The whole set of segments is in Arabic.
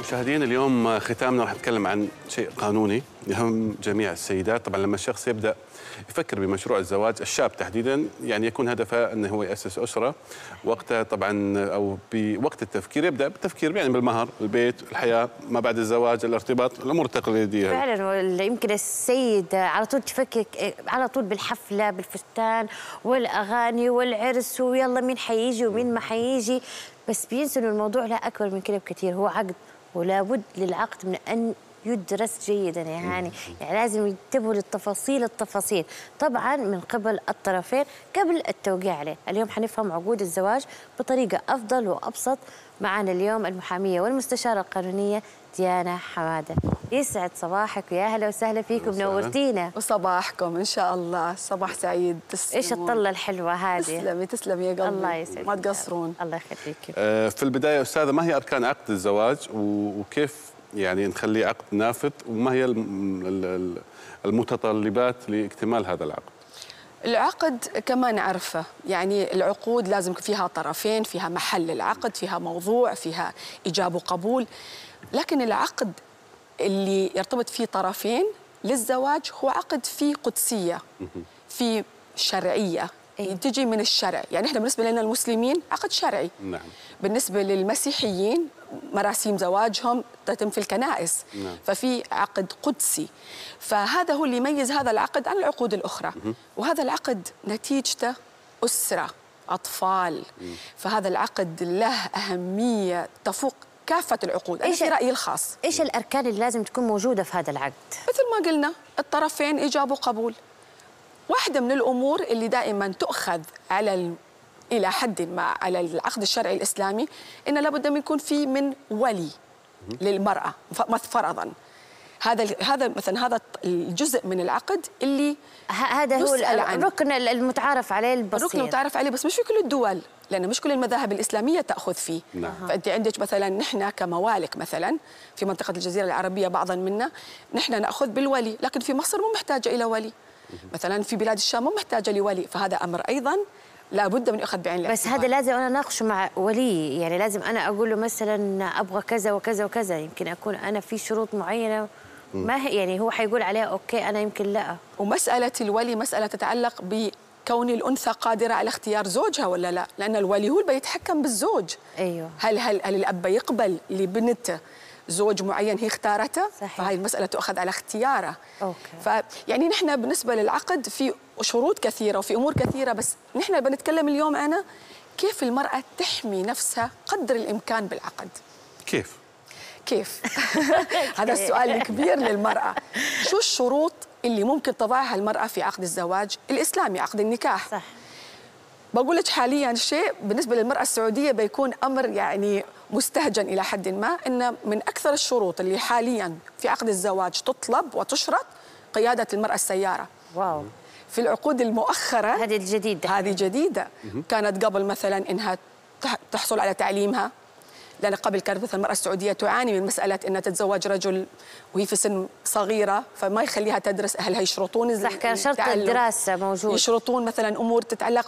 مشاهدين اليوم ختامنا راح نتكلم عن شيء قانوني يهم جميع السيدات. طبعا لما الشخص يبدأ يفكر بمشروع الزواج، الشاب تحديدا، يعني يكون هدفه أنه هو يأسس أسرة، وقتها طبعا أو بوقت التفكير يبدأ بالتفكير يعني بالمهر، البيت، الحياة ما بعد الزواج، الارتباط، الأمور التقليدية. فعلا يمكن السيدة على طول تفكر على طول بالحفلة، بالفستان والأغاني والعرس، ويلا مين حييجي ومين ما حييجي، بس بينسوا الموضوع لا أكبر من كده بكثير، هو عقد ولا بد للعقد من أن يدرس جيدا يا هاني، يعني لازم ينتبهوا للتفاصيل التفاصيل طبعا من قبل الطرفين قبل التوقيع عليه. اليوم حنفهم عقود الزواج بطريقة أفضل وأبسط. معنا اليوم المحامية والمستشارة القانونية ديانا حماده. يسعد صباحك ويا اهلا وسهلا فيكم، نورتينا. وصباحكم ان شاء الله صباح سعيد. ايش الطله الحلوه هذه. تسلمي تسلمي يا قلبي، الله يسعدك، ما تقصرون. الله يخليك. في البدايه استاذه، ما هي اركان عقد الزواج وكيف يعني نخليه عقد نافذ، وما هي المتطلبات لاكتمال هذا العقد؟ العقد كما نعرفه يعني العقود لازم فيها طرفين، فيها محل العقد، فيها موضوع، فيها إيجاب وقبول، لكن العقد اللي يرتبط فيه طرفين للزواج هو عقد فيه قدسية، فيه شرعية تجي من الشرع. يعني احنا بالنسبة لنا المسلمين عقد شرعي. نعم. بالنسبة للمسيحيين مراسيم زواجهم تتم في الكنائس. نعم. ففي عقد قدسي، فهذا هو اللي يميز هذا العقد عن العقود الأخرى. وهذا العقد نتيجته أسرة، أطفال. فهذا العقد له أهمية تفوق كافة العقود. أنا في رأيي الخاص. إيش الأركان اللي لازم تكون موجودة في هذا العقد؟ مثل ما قلنا الطرفين إيجاب وقبول. واحدة من الأمور اللي دائما تؤخذ على إلى حد ما على العقد الشرعي الإسلامي إن لابد من يكون في من ولي للمرأة فرضا. هذا مثلا هذا الجزء من العقد اللي هذا هو الركن المتعارف عليه البسيط. الركن المتعارف عليه، بس مش في كل الدول، لأن مش كل المذاهب الإسلامية تأخذ فيه. نعم. فأنت عندك مثلا نحن كموالك مثلا في منطقة الجزيرة العربية بعضا منا نحن نأخذ بالولي، لكن في مصر مو محتاجة إلى ولي. مثلا في بلاد الشام مو محتاجه لولي، فهذا امر ايضا لابد من اخذ بعين الاعتبار. بس هذا لازم انا اناقشه مع ولي، يعني لازم انا اقول له مثلا ابغى كذا وكذا وكذا، يمكن اكون انا في شروط معينه ما هي، يعني هو حيقول عليها اوكي انا يمكن لا. ومساله الولي مساله تتعلق بكون الانثى قادره على اختيار زوجها ولا لا، لان الولي هو اللي بيتحكم بالزوج. ايوه. هل الاب يقبل لبنته زوج معين هي اختارته؟ صحيح. فهي المسألة تؤخذ على اختياره. أوكي. فيعني نحن بالنسبة للعقد في شروط كثيرة وفي أمور كثيرة، بس نحن بنتكلم اليوم أنا كيف المرأة تحمي نفسها قدر الإمكان بالعقد. كيف؟ هذا السؤال الكبير للمرأة. شو الشروط اللي ممكن تضعها المرأة في عقد الزواج الإسلامي عقد النكاح؟ صح. بقول لك حاليا شيء بالنسبة للمرأة السعودية بيكون أمر يعني مستهجن إلى حد ما، إن من أكثر الشروط اللي حاليا في عقد الزواج تطلب وتشرط قيادة المرأة السيارة. واو. في العقود المؤخرة هذه الجديدة. هذه جديدة. كانت قبل مثلا إنها تحصل على تعليمها، لأن قبل كانت مثلا المرأة السعودية تعاني من مسألة إنها تتزوج رجل وهي في سن صغيرة، فما يخليها تدرس، أهلها يشرطون. صح، كان شرط الدراسة موجود. يشرطون مثلا أمور تتعلق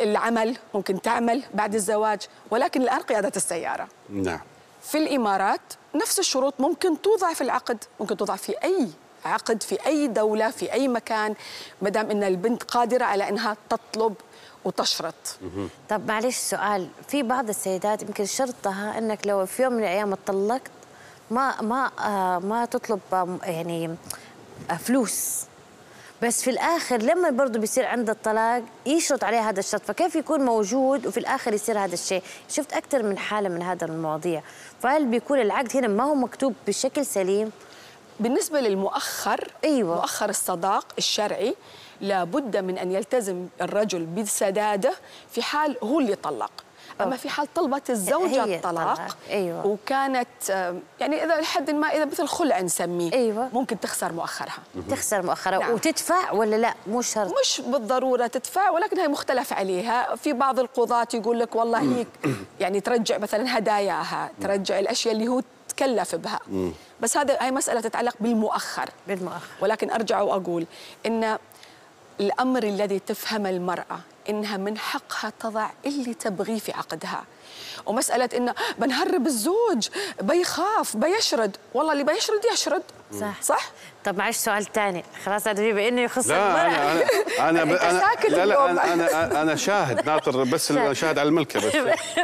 بالعمل، ممكن تعمل بعد الزواج، ولكن الآن قيادة السيارة. نعم. في الإمارات نفس الشروط ممكن توضع في العقد، ممكن توضع في أي عقد في أي دولة في أي مكان، ما دام إن البنت قادرة على إنها تطلب وتشرط. طب معلش سؤال، في بعض السيدات يمكن شرطها انك لو في يوم من الايام اتطلقت ما تطلب يعني فلوس، بس في الاخر لما برضه بيصير عند الطلاق يشرط عليها هذا الشرط، فكيف يكون موجود وفي الاخر يصير هذا الشيء؟ شفت اكثر من حاله من هذا المواضيع، فهل بيكون العقد هنا ما هو مكتوب بشكل سليم؟ بالنسبه للمؤخر. ايوه. مؤخر الصداق الشرعي لابد من أن يلتزم الرجل بسداده في حال هو اللي طلق. أما في حال طلبت الزوجة الطلاق. أيوة. وكانت يعني إذا لحد ما إذا مثل خلع نسميه. أيوة. ممكن تخسر مؤخرها. تخسر مؤخرها. نعم. وتدفع ولا لا؟ مو شرط مش بالضرورة تدفع، ولكن هي مختلف عليها. في بعض القضاة يقول لك والله هي يعني ترجع مثلا هداياها، ترجع الأشياء اللي هو تكلف بها. بس هذه مسألة تتعلق بالمؤخر. ولكن أرجع وأقول إن الأمر الذي تفهم المرأة إنها من حقها تضع اللي تبغيه في عقدها. ومسألة إنه بنهرب الزوج بيخاف بيشرد، والله اللي بيشرد يشرد. صح؟ طب معلش سؤال ثاني، خلاص أدري بإنه يخص المرأة. أنا شاهد ناطر بس شاهد على الملكة بس.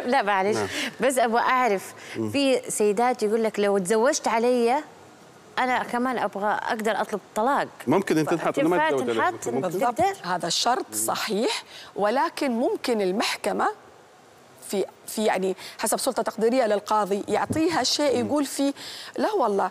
لا معلش بس أبغى أعرف، في سيدات يقول لك لو تزوجت علي أنا كمان أبغى أقدر أطلب طلاق. ممكن أن تنحط بالضبط، هذا الشرط صحيح، ولكن ممكن المحكمة في يعني حسب سلطة تقديرية للقاضي يعطيها شيء يقول فيه لا والله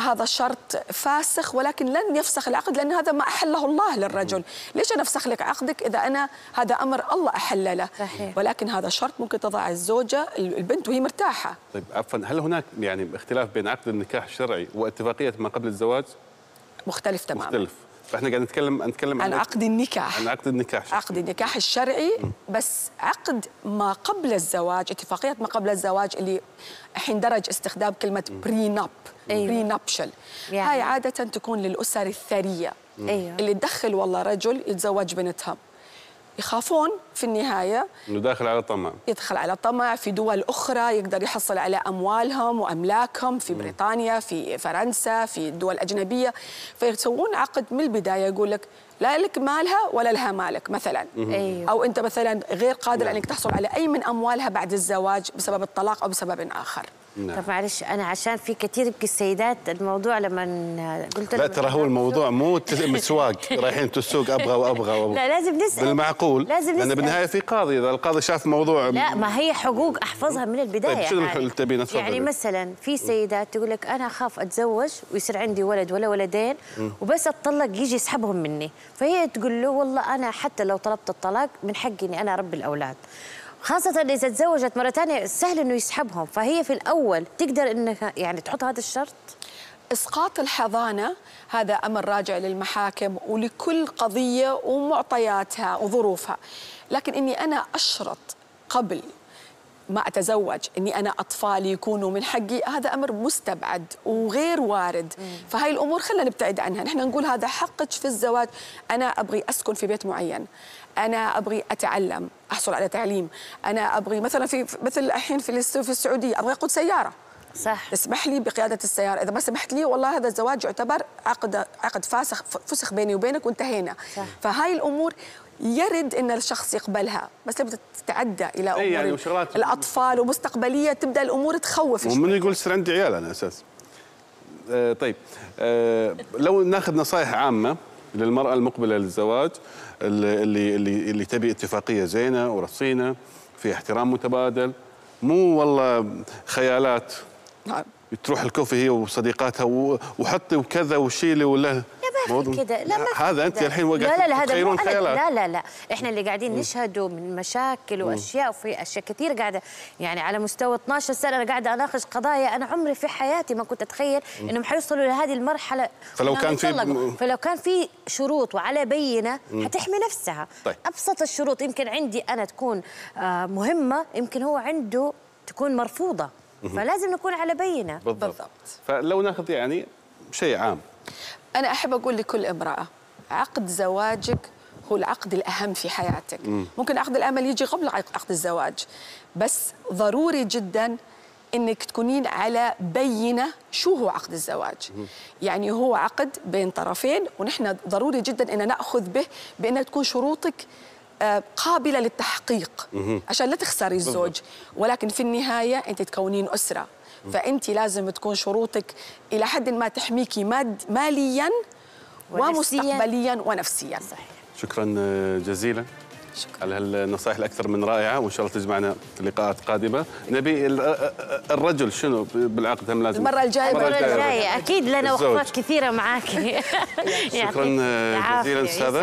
هذا الشرط فاسخ ولكن لن يفسخ العقد، لأن هذا ما أحله الله للرجل. ليش أنا أفسخ لك عقدك إذا أنا هذا أمر الله أحل له؟ ولكن هذا الشرط ممكن تضع الزوجة البنت وهي مرتاحة. طيب عفوا، هل هناك يعني اختلاف بين عقد النكاح الشرعي واتفاقية ما قبل الزواج؟ مختلف تماما. مختلف. فاحنا قاعد نتكلم عن عقد النكاح. عن عقد النكاح. عقد النكاح الشرعي، بس عقد ما قبل الزواج، اتفاقية ما قبل الزواج اللي الحين درج استخدام كلمة بريناب، برينابشل، هاي عادة تكون للأسر الثرية اللي تدخل والله رجل يتزوج بنتها، يخافون في النهاية انه داخل على طمع، يدخل على طمع في دول أخرى يقدر يحصل على أموالهم وأملاكهم في بريطانيا، في فرنسا، في دول أجنبية، فيسوون عقد من البداية يقول لك لا لك مالها ولا لها مالك مثلا، أو أنت مثلا غير قادر أنك تحصل على أي من أموالها بعد الزواج بسبب الطلاق أو بسبب آخر. طب معلش أنا عشان في كثير يبكي السيدات الموضوع لما قلت لا ترى هو الموضوع مو سواق رايحين تسوق أبغى وأبغى وأبغى، لا لازم نسأل بالمعقول، لأن بالنهاية في قاضي، إذا القاضي شاف موضوع لا ما هي حقوق أحفظها من البداية. شنو اللي تبين أتفضل؟ يعني مثلا في سيدات تقول لك أنا أخاف أتزوج ويصير عندي ولد ولا ولدين وبس أتطلق يجي يسحبهم مني، فهي تقول له والله أنا حتى لو طلبت الطلاق من حقي إني أنا أربي الأولاد، خاصة إذا تزوجت مرة ثانية سهل إنه يسحبهم، فهي في الأول تقدر إنها يعني تحط هذا الشرط. إسقاط الحضانة هذا أمر راجع للمحاكم ولكل قضية ومعطياتها وظروفها، لكن إني أنا أشرط قبل ما أتزوج إني أنا أطفالي يكونوا من حقي، هذا أمر مستبعد وغير وارد. فهاي الأمور خلينا نبتعد عنها، نحن نقول هذا حقك في الزواج، أنا أبغي أسكن في بيت معين، أنا أبغي أتعلم، أحصل على تعليم، أنا أبغي مثلا في مثل الحين في السعودية أبغي أقود سيارة، صح اسمح لي بقيادة السيارة، إذا ما سمحت لي والله هذا الزواج يعتبر عقد فسخ بيني وبينك وانتهينا. فهاي الأمور يرد ان الشخص يقبلها، بس لما تتعدى الى امور يعني الاطفال ومستقبليه تبدا الامور تخوف. ومن يقول صار عندي عيال انا اساس. طيب لو ناخذ نصائح عامه للمراه المقبله للزواج اللي تبي اتفاقيه زينه ورصينه في احترام متبادل، مو والله خيالات. نعم تروح الكوفي هي وصديقاتها وحطي وكذا وشيلي ولا كده. لا هذا انت الحين وقعت تخيلون خيالات. لا لا لا احنا اللي قاعدين نشهده من مشاكل واشياء، وفي اشياء كثير قاعده يعني على مستوى 12 سنه انا قاعده اناقش قضايا انا عمري في حياتي ما كنت اتخيل انهم حيوصلوا لهذه المرحله. فلو كان في شروط وعلى بينه حتحمي نفسها. طيب. ابسط الشروط يمكن عندي انا تكون مهمه، يمكن هو عنده تكون مرفوضه، فلازم نكون على بينه. بالضبط. فلو ناخذ يعني شيء عام، أنا أحب أقول لكل امرأة عقد زواجك هو العقد الأهم في حياتك. ممكن عقد الأمل يجي قبل عقد الزواج، بس ضروري جدا أنك تكونين على بينة شو هو عقد الزواج. يعني هو عقد بين طرفين، ونحن ضروري جدا أن نأخذ به بأن تكون شروطك قابلة للتحقيق عشان لا تخسري الزوج، ولكن في النهاية أنت تكونين أسرة، فأنت لازم تكون شروطك إلى حد ما تحميكي مالياً ومستقبلياً ونفسياً. صحيح. شكراً جزيلاً. شكراً على هالنصائح الأكثر من رائعة، وإن شاء الله تجمعنا في لقاءات قادمة. نبي الرجل شنو بالعقد هم لازم المرة الجاية أكيد لنا وقفات كثيرة معاك. شكراً جزيلاً أستاذة.